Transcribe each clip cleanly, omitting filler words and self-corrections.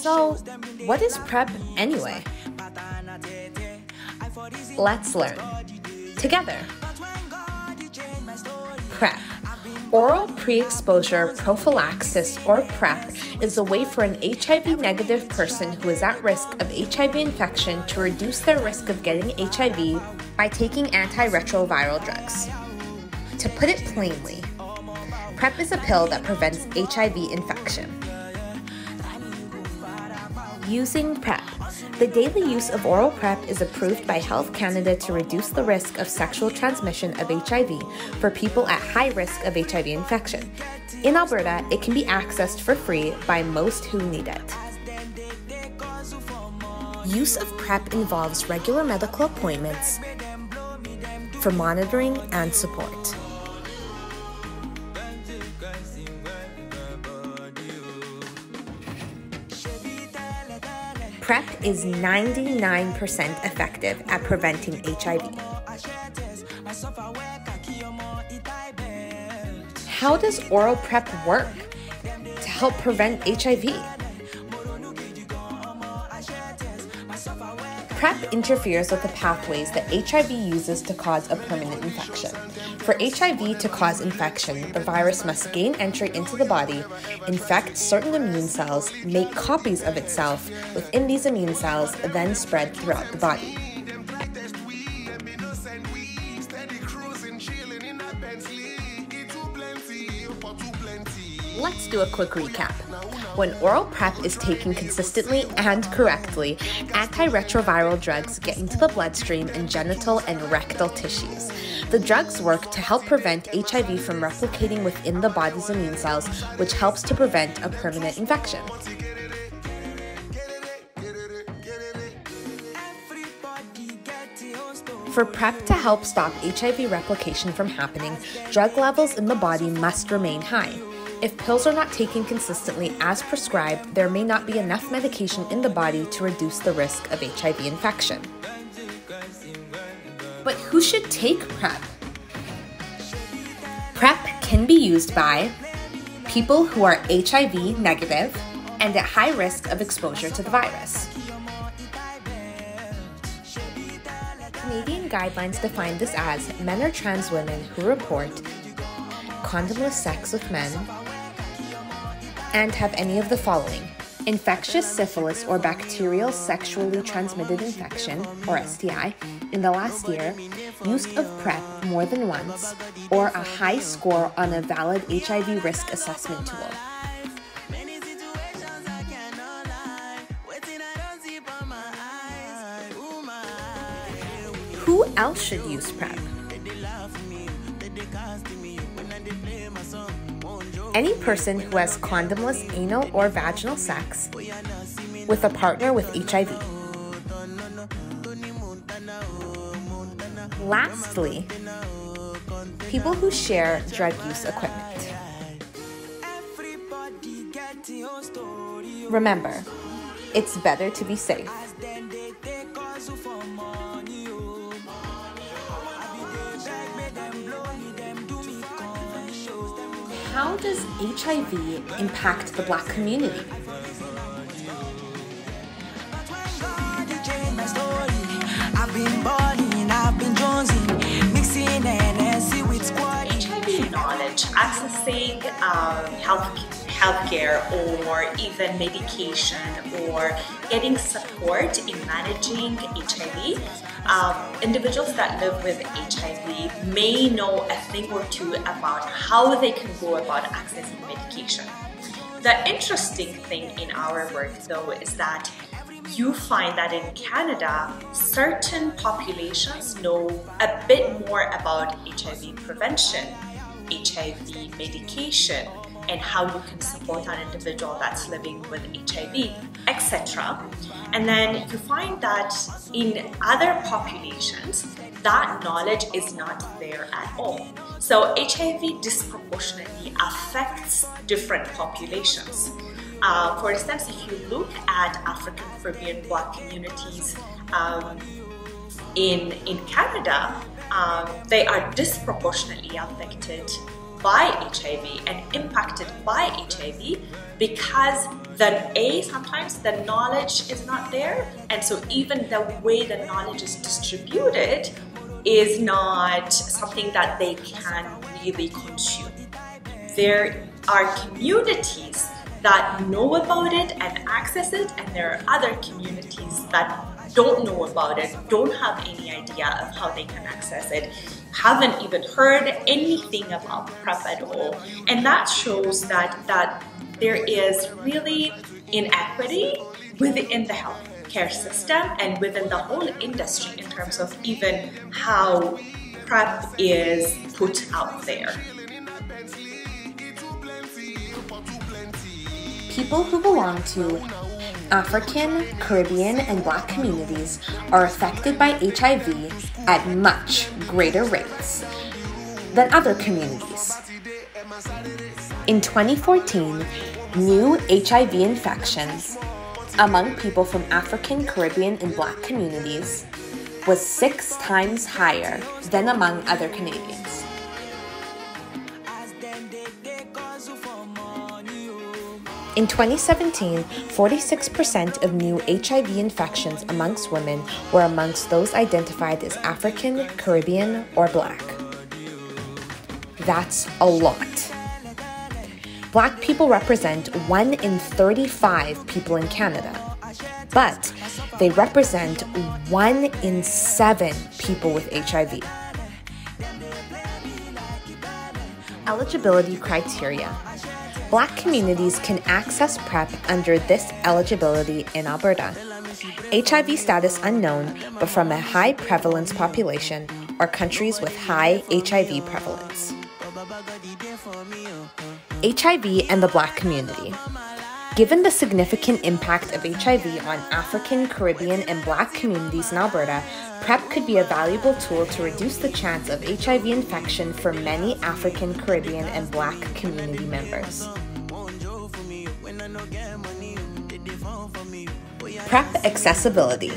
So, what is PrEP anyway? Let's learn together. PrEP, oral pre-exposure prophylaxis, or PrEP, is a way for an HIV-negative person who is at risk of HIV infection to reduce their risk of getting HIV by taking antiretroviral drugs. To put it plainly, PrEP is a pill that prevents HIV infection. Using PrEP. The daily use of oral PrEP is approved by Health Canada to reduce the risk of sexual transmission of HIV for people at high risk of HIV infection. In Alberta, it can be accessed for free by most who need it. Use of PrEP involves regular medical appointments for monitoring and support. PrEP is 99% effective at preventing HIV. How does oral PrEP work to help prevent HIV? PrEP interferes with the pathways that HIV uses to cause a permanent infection. For HIV to cause infection, the virus must gain entry into the body, infect certain immune cells, make copies of itself within these immune cells, then spread throughout the body. Let's do a quick recap. When oral PrEP is taken consistently and correctly, antiretroviral drugs get into the bloodstream and genital and rectal tissues. The drugs work to help prevent HIV from replicating within the body's immune cells, which helps to prevent a permanent infection. For PrEP to help stop HIV replication from happening, drug levels in the body must remain high. If pills are not taken consistently as prescribed, there may not be enough medication in the body to reduce the risk of HIV infection. But who should take PrEP? PrEP can be used by people who are HIV negative and at high risk of exposure to the virus. Canadian guidelines define this as men or trans women who report condomless sex with men and have any of the following: infectious syphilis or bacterial sexually transmitted infection, or STI, in the last year, use of PrEP more than once, or a high score on a valid HIV risk assessment tool. Who else should use PrEP? Any person who has condomless anal or vaginal sex with a partner with HIV. Lastly, people who share drug use equipment. Remember, it's better to be safe. How does HIV impact the Black community? HIV knowledge, accessing healthcare or even medication or getting support in managing HIV. Individuals that live with HIV may know a thing or two about how they can go about accessing medication. The interesting thing in our work, though, is that you find that in Canada, certain populations know a bit more about HIV prevention, HIV medication, and how you can support an individual that's living with HIV, etc. And then you find that in other populations, that knowledge is not there at all. So HIV disproportionately affects different populations. For instance, if you look at African Caribbean Black communities in Canada, they are disproportionately affected by HIV and impacted by HIV because sometimes the knowledge is not there, and so even the way the knowledge is distributed is not something that they can really consume. There are communities that know about it and access it, and there are other communities that don't know about it, don't have any idea of how they can access it, haven't even heard anything about PrEP at all. And that shows that there is really inequity within the healthcare system and within the whole industry in terms of even how PrEP is put out there. People who belong to African, Caribbean, and Black communities are affected by HIV at much greater rates than other communities. In 2014, new HIV infections among people from African, Caribbean, and Black communities was 6 times higher than among other Canadians. In 2017, 46% of new HIV infections amongst women were amongst those identified as African, Caribbean, or Black. That's a lot. Black people represent 1 in 35 people in Canada, but they represent 1 in 7 people with HIV. Eligibility criteria. Black communities can access PrEP under this eligibility in Alberta. HIV status unknown, but from a high prevalence population or countries with high HIV prevalence. HIV and the Black community. Given the significant impact of HIV on African, Caribbean, and Black communities in Alberta, PrEP could be a valuable tool to reduce the chance of HIV infection for many African, Caribbean, and Black community members. PrEP accessibility.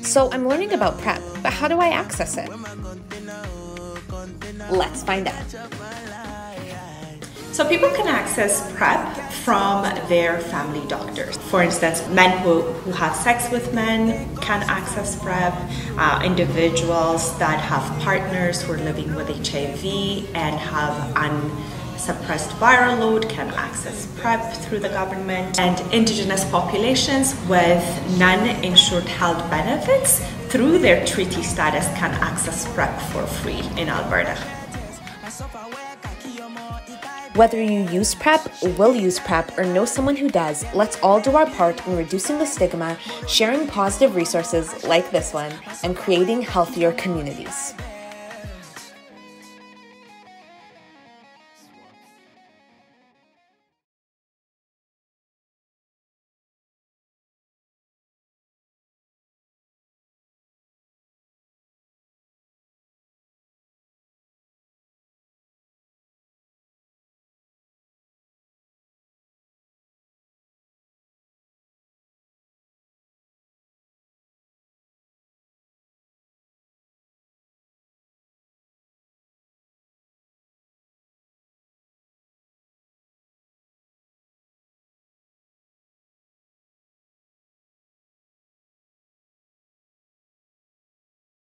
So I'm learning about PrEP, but how do I access it? Let's find out. So people can access PrEP from their family doctors. For instance, men who have sex with men can access PrEP, individuals that have partners who are living with HIV and have unsuppressed viral load can access PrEP through the government, and Indigenous populations with non-insured health benefits through their treaty status can access PrEP for free in Alberta. Whether you use PrEP, will use PrEP, or know someone who does, let's all do our part in reducing the stigma, sharing positive resources like this one, and creating healthier communities.